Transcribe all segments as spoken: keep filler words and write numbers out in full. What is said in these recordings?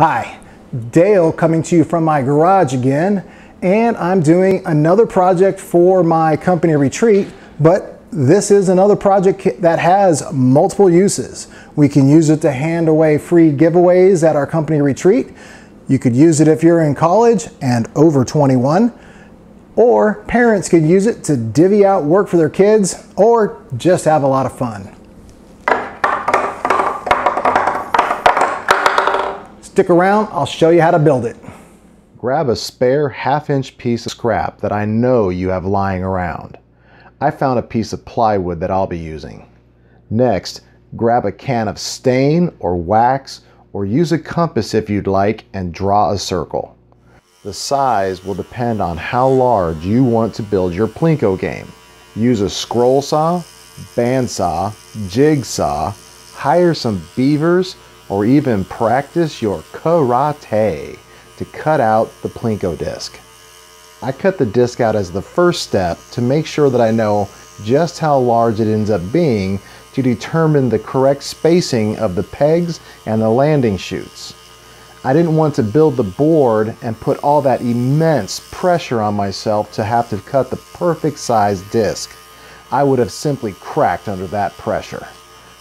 Hi, Dale coming to you from my garage again, and I'm doing another project for my company retreat, but this is another project that has multiple uses. We can use it to hand away free giveaways at our company retreat. You could use it if you're in college and over twenty-one, or parents could use it to divvy out work for their kids, or just have a lot of fun. Stick around, I'll show you how to build it. Grab a spare half-inch piece of scrap that I know you have lying around. I found a piece of plywood that I'll be using. Next, grab a can of stain or wax, or use a compass if you'd like, and draw a circle. The size will depend on how large you want to build your Plinko game. Use a scroll saw, bandsaw, jigsaw, hire some beavers, or even practice your karate to cut out the Plinko disc. I cut the disc out as the first step to make sure that I know just how large it ends up being to determine the correct spacing of the pegs and the landing chutes. I didn't want to build the board and put all that immense pressure on myself to have to cut the perfect size disc. I would have simply cracked under that pressure.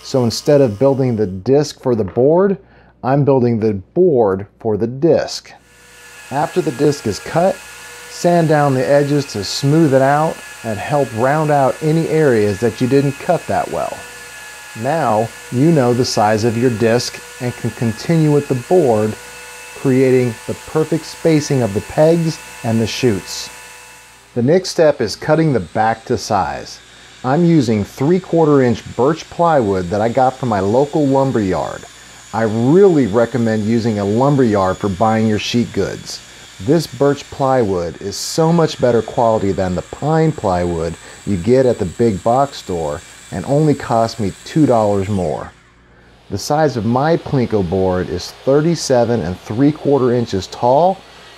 So instead of building the disc for the board, I'm building the board for the disc. After the disc is cut, sand down the edges to smooth it out and help round out any areas that you didn't cut that well. Now you know the size of your disc and can continue with the board, creating the perfect spacing of the pegs and the chutes. The next step is cutting the back to size. I'm using three quarter inch birch plywood that I got from my local lumber yard. I really recommend using a lumber yard for buying your sheet goods. This birch plywood is so much better quality than the pine plywood you get at the big box store and only cost me two dollars more. The size of my Plinko board is thirty-seven and three quarter inches tall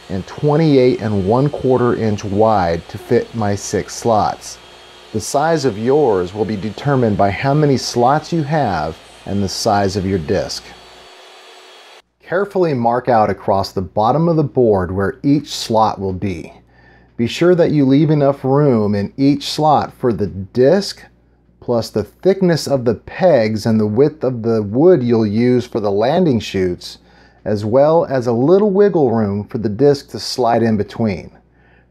and twenty-eight and one quarter inch wide to fit my six slots. The size of yours will be determined by how many slots you have and the size of your disc. Carefully mark out across the bottom of the board where each slot will be. Be sure that you leave enough room in each slot for the disc, plus the thickness of the pegs and the width of the wood you'll use for the landing chutes, as well as a little wiggle room for the disc to slide in between.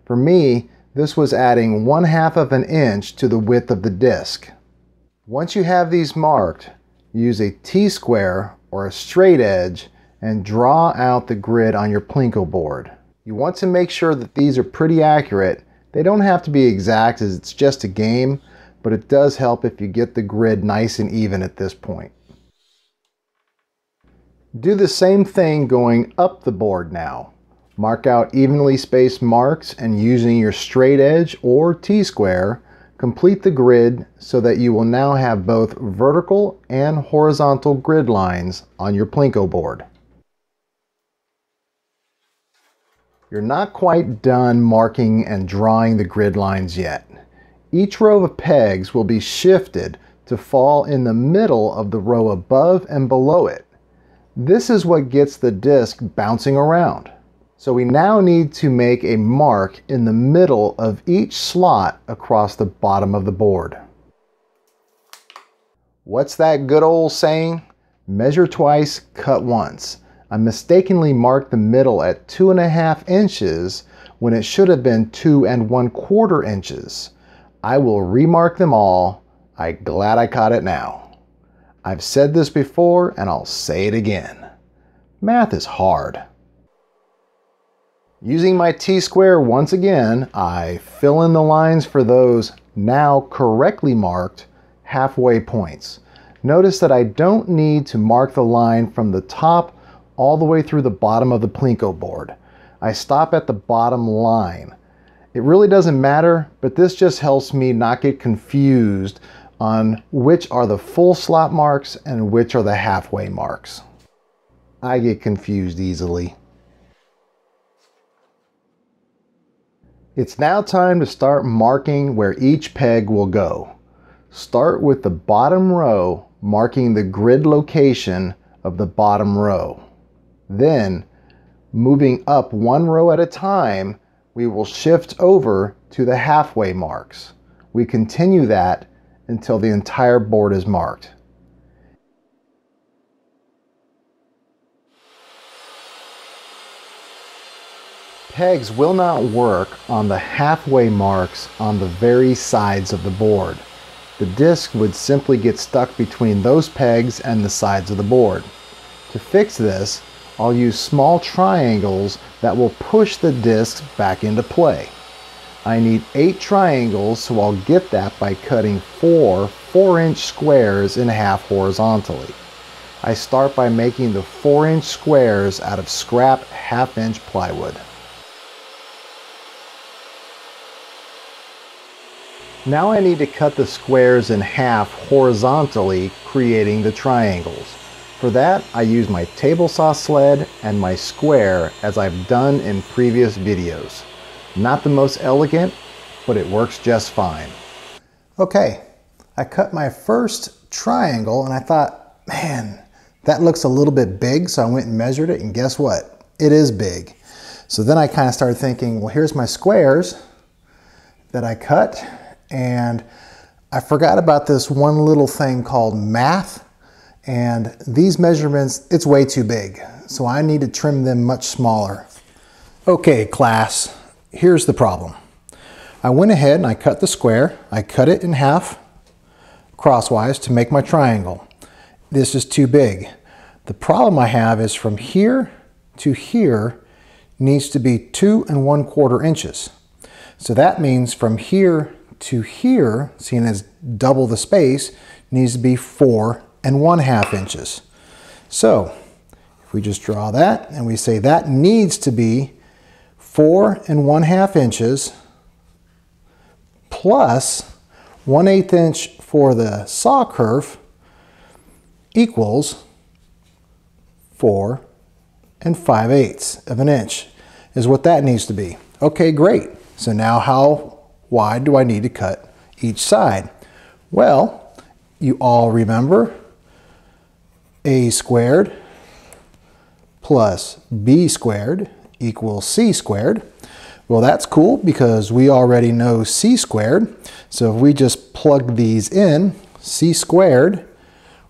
For me, this was adding one half of an inch to the width of the disc. Once you have these marked, use a T-square or a straight edge and draw out the grid on your Plinko board. You want to make sure that these are pretty accurate. They don't have to be exact as it's just a game, but it does help if you get the grid nice and even at this point. Do the same thing going up the board now. Mark out evenly spaced marks and using your straight edge or T-square, complete the grid so that you will now have both vertical and horizontal grid lines on your Plinko board. You're not quite done marking and drawing the grid lines yet. Each row of pegs will be shifted to fall in the middle of the row above and below it. This is what gets the disc bouncing around. So we now need to make a mark in the middle of each slot across the bottom of the board. What's that good old saying? Measure twice, cut once. I mistakenly marked the middle at two and a half inches when it should have been two and one quarter inches. I will remark them all. I'm glad I caught it now. I've said this before and I'll say it again. Math is hard. Using my T-square once again, I fill in the lines for those now correctly marked halfway points. Notice that I don't need to mark the line from the top all the way through the bottom of the Plinko board. I stop at the bottom line. It really doesn't matter, but this just helps me not get confused on which are the full slot marks and which are the halfway marks. I get confused easily. It's now time to start marking where each peg will go. Start with the bottom row, marking the grid location of the bottom row. Then moving up one row at a time, we will shift over to the halfway marks. We continue that until the entire board is marked. Pegs will not work on the halfway marks on the very sides of the board. The disc would simply get stuck between those pegs and the sides of the board. To fix this, I'll use small triangles that will push the discs back into play. I need eight triangles, so I'll get that by cutting four four-inch squares in half horizontally. I start by making the four-inch squares out of scrap half-inch plywood. Now I need to cut the squares in half horizontally, creating the triangles. For that, I use my table saw sled and my square, as I've done in previous videos. Not the most elegant, but it works just fine. Okay, I cut my first triangle and I thought, man, that looks a little bit big, so I went and measured it, and guess what? It is big. So then I kind of started thinking, well, here's my squares that I cut, and I forgot about this one little thing called math. And these measurements, it's way too big, so I need to trim them much smaller. Okay, class, here's the problem. I went ahead and I cut the square. I cut it in half crosswise to make my triangle. This is too big. The problem I have is from here to here needs to be two and one quarter inches. So that means from here to here, seeing as double the space, needs to be four and one half inches. So if we just draw that and we say that needs to be four and one half inches plus one eighth inch for the saw kerf equals four and five eighths of an inch is what that needs to be. Okay, great. So now how wide do I need to cut each side? Well, you all remember a squared plus b squared equals c squared. Well, that's cool because we already know c squared. So if we just plug these in, c squared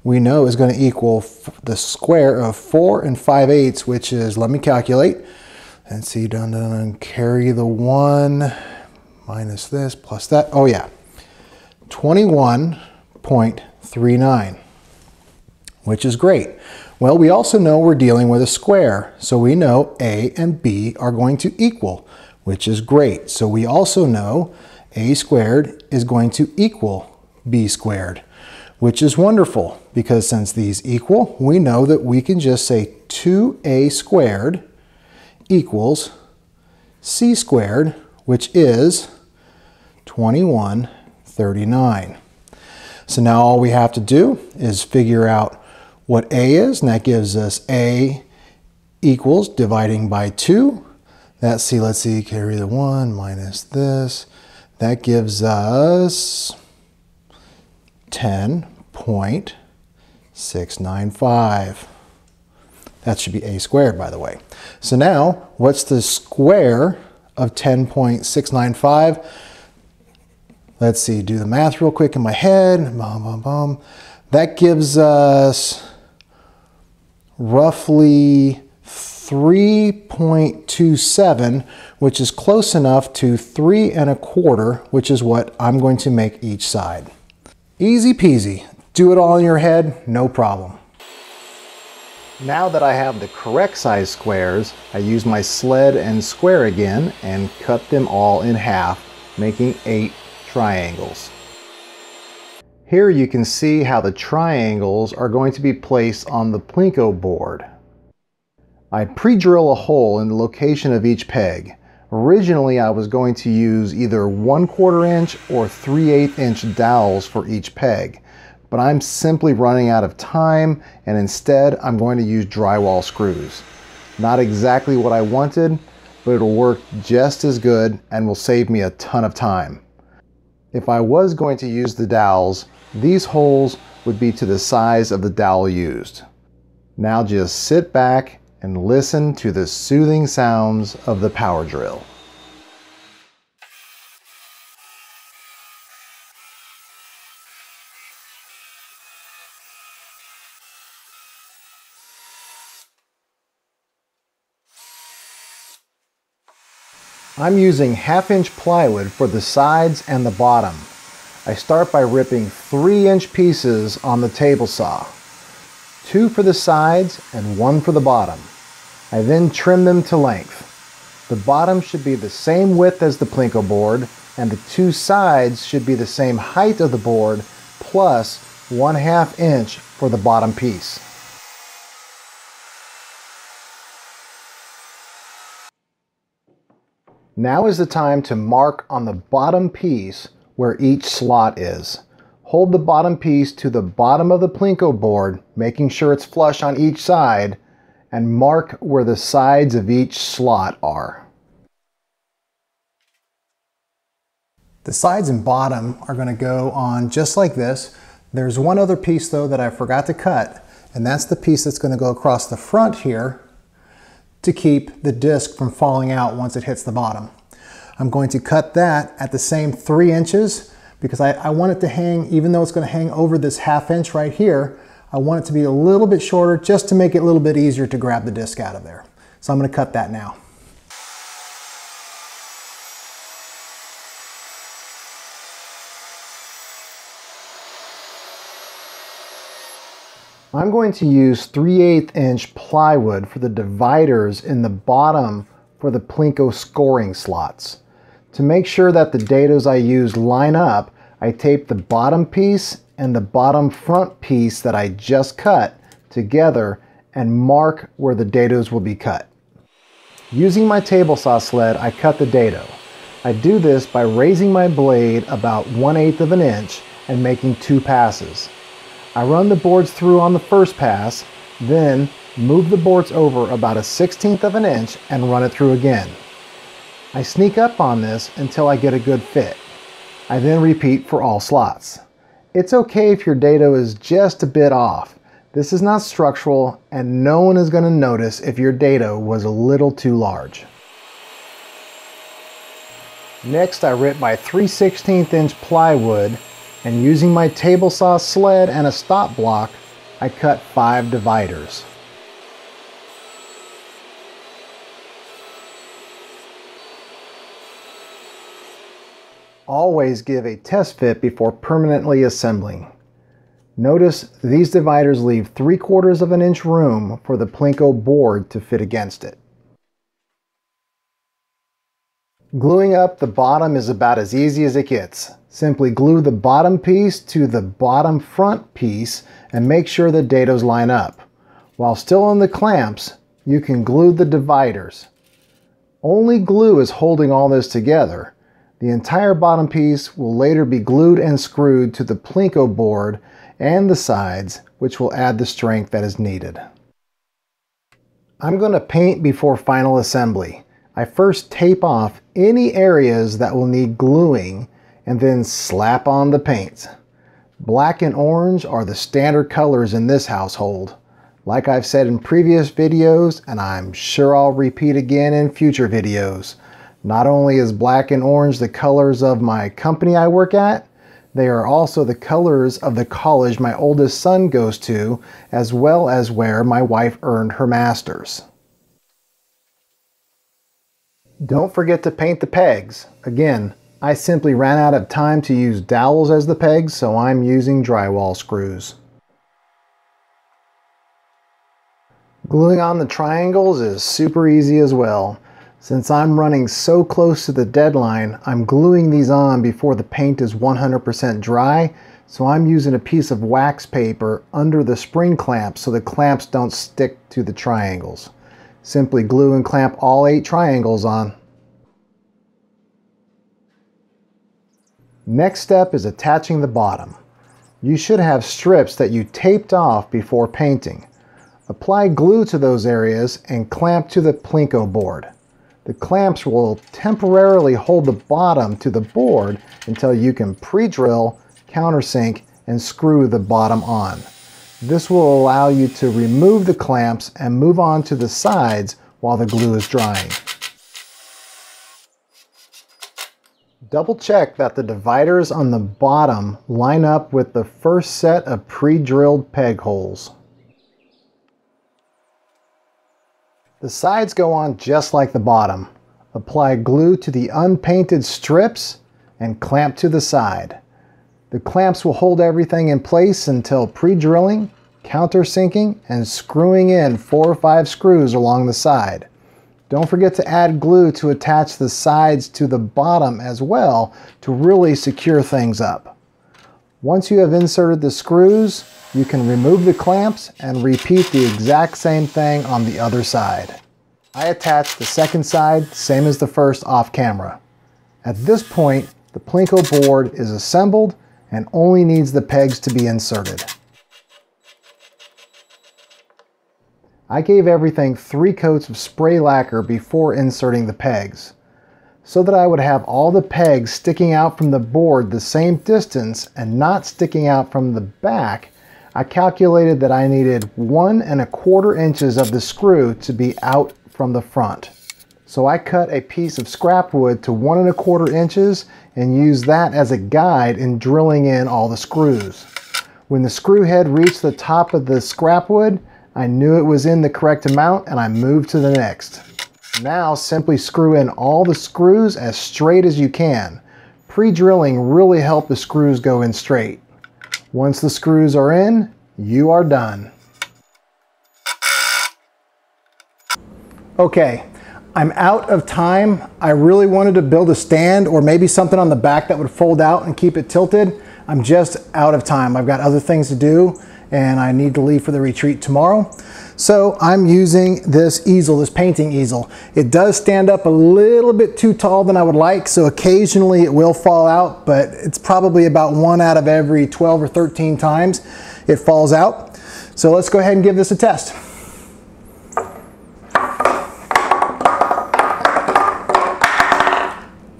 we know is going to equal the square of four and five eighths, which is, let me calculate and see, dun dun dun, carry the one minus this plus that. Oh yeah, twenty-one point three nine. Which is great. Well, we also know we're dealing with a square, so we know A and B are going to equal, which is great. So we also know A squared is going to equal B squared, which is wonderful, because since these equal, we know that we can just say two A squared equals C squared, which is twenty-one thirty-nine. So now all we have to do is figure out what A is, and that gives us A equals dividing by two. That's C, let's see, carry the one minus this. That gives us ten point six nine five. That should be A squared, by the way. So now, what's the square of ten point six nine five? Let's see, do the math real quick in my head. Bum, bum, bum. That gives us roughly three point two seven, which is close enough to three and a quarter, which is what I'm going to make each side. Easy peasy. Do it all in your head, no problem. Now that I have the correct size squares, I use my sled and square again and cut them all in half, making eight triangles. Here you can see how the triangles are going to be placed on the Plinko board. I pre-drill a hole in the location of each peg. Originally I was going to use either one quarter inch or three eighths inch dowels for each peg, but I'm simply running out of time, and instead I'm going to use drywall screws. Not exactly what I wanted, but it'll work just as good and will save me a ton of time. If I was going to use the dowels, these holes would be to the size of the dowel used. Now just sit back and listen to the soothing sounds of the power drill. I'm using half inch plywood for the sides and the bottom. I start by ripping three inch pieces on the table saw, two for the sides and one for the bottom. I then trim them to length. The bottom should be the same width as the Plinko board, and the two sides should be the same height of the board plus one half inch for the bottom piece. Now is the time to mark on the bottom piece where each slot is. Hold the bottom piece to the bottom of the Plinko board, making sure it's flush on each side, and mark where the sides of each slot are. The sides and bottom are going to go on just like this. There's one other piece though that I forgot to cut, and that's the piece that's going to go across the front here to keep the disc from falling out once it hits the bottom. I'm going to cut that at the same three inches because I, I want it to hang, even though it's going to hang over this half inch right here, I want it to be a little bit shorter just to make it a little bit easier to grab the disc out of there. So I'm going to cut that now. I'm going to use three eighths inch plywood for the dividers in the bottom for the Plinko scoring slots. To make sure that the dados I use line up, I tape the bottom piece and the bottom front piece that I just cut together and mark where the dados will be cut. Using my table saw sled, I cut the dado. I do this by raising my blade about one eighth of an inch and making two passes. I run the boards through on the first pass, then move the boards over about a sixteenth of an inch and run it through again. I sneak up on this until I get a good fit. I then repeat for all slots. It's okay if your dado is just a bit off. This is not structural and no one is going to notice if your dado was a little too large. Next, I rip my three sixteenths inch plywood, and using my table saw sled and a stop block, I cut five dividers. Always give a test fit before permanently assembling. Notice these dividers leave three quarters of an inch room for the Plinko board to fit against it. Gluing up the bottom is about as easy as it gets. Simply glue the bottom piece to the bottom front piece and make sure the dados line up. While still on the clamps, you can glue the dividers. Only glue is holding all this together. The entire bottom piece will later be glued and screwed to the Plinko board and the sides, which will add the strength that is needed. I'm going to paint before final assembly. I first tape off any areas that will need gluing and then slap on the paint. Black and orange are the standard colors in this household. Like I've said in previous videos, and I'm sure I'll repeat again in future videos, not only is black and orange the colors of my company I work at, they are also the colors of the college my oldest son goes to, as well as where my wife earned her master's. Don't forget to paint the pegs. Again, I simply ran out of time to use dowels as the pegs, so I'm using drywall screws. Gluing on the triangles is super easy as well. Since I'm running so close to the deadline, I'm gluing these on before the paint is one hundred percent dry, so I'm using a piece of wax paper under the spring clamps so the clamps don't stick to the triangles. Simply glue and clamp all eight triangles on. Next step is attaching the bottom. You should have strips that you taped off before painting. Apply glue to those areas and clamp to the Plinko board. The clamps will temporarily hold the bottom to the board until you can pre-drill, countersink, and screw the bottom on. This will allow you to remove the clamps and move on to the sides while the glue is drying. Double check that the dividers on the bottom line up with the first set of pre-drilled peg holes. The sides go on just like the bottom. Apply glue to the unpainted strips and clamp to the side. The clamps will hold everything in place until pre-drilling, countersinking, and screwing in four or five screws along the side. Don't forget to add glue to attach the sides to the bottom as well to really secure things up. Once you have inserted the screws, you can remove the clamps and repeat the exact same thing on the other side. I attached the second side, same as the first, off camera. At this point, the Plinko board is assembled and only needs the pegs to be inserted. I gave everything three coats of spray lacquer before inserting the pegs, so that I would have all the pegs sticking out from the board the same distance and not sticking out from the back. I calculated that I needed one and a quarter inches of the screw to be out from the front. So I cut a piece of scrap wood to one and a quarter inches and used that as a guide in drilling in all the screws. When the screw head reached the top of the scrap wood, I knew it was in the correct amount and I moved to the next. Now simply screw in all the screws as straight as you can. Pre-drilling really helped the screws go in straight. Once the screws are in, you are done. Okay. I'm out of time. I really wanted to build a stand or maybe something on the back that would fold out and keep it tilted. I'm just out of time. I've got other things to do and I need to leave for the retreat tomorrow. So I'm using this easel, this painting easel. It does stand up a little bit too tall than I would like, so occasionally it will fall out, but it's probably about one out of every twelve or thirteen times it falls out. So let's go ahead and give this a test.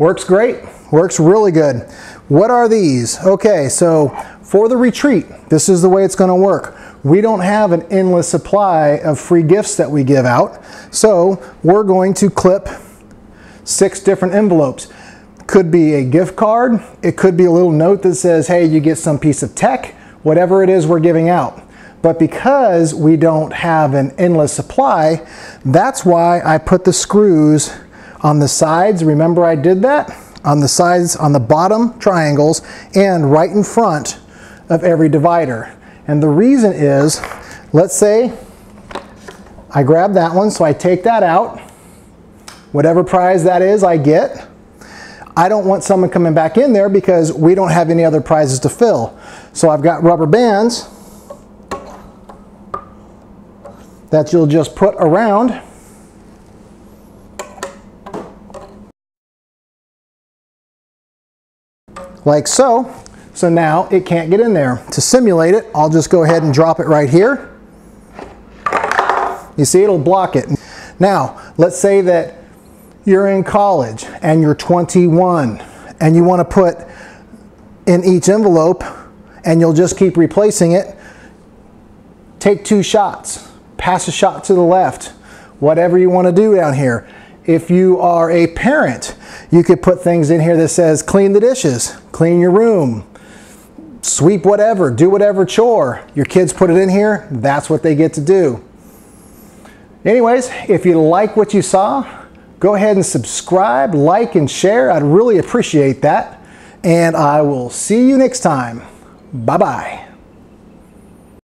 Works great, works really good. What are these? Okay, so for the retreat, this is the way it's gonna work. We don't have an endless supply of free gifts that we give out, so we're going to clip six different envelopes. Could be a gift card, it could be a little note that says, hey, you get some piece of tech, whatever it is we're giving out. But because we don't have an endless supply, that's why I put the screws on the sides, remember I did that? On the sides, on the bottom triangles, and right in front of every divider. And the reason is, let's say I grab that one, so I take that out. Whatever prize that is, I get. I don't want someone coming back in there because we don't have any other prizes to fill. So I've got rubber bands that you'll just put around. Like so. So now it can't get in there. To simulate it, I'll just go ahead and drop it right here. You see, it'll block it. Now, let's say that you're in college and you're twenty-one and you want to put in each envelope and you'll just keep replacing it. Take two shots, pass a shot to the left, whatever you want to do down here. If you are a parent, you could put things in here that says clean the dishes, clean your room, sweep whatever, do whatever chore. Your kids put it in here, that's what they get to do. Anyways, if you like what you saw, go ahead and subscribe, like, and share. I'd really appreciate that. And I will see you next time. Bye-bye.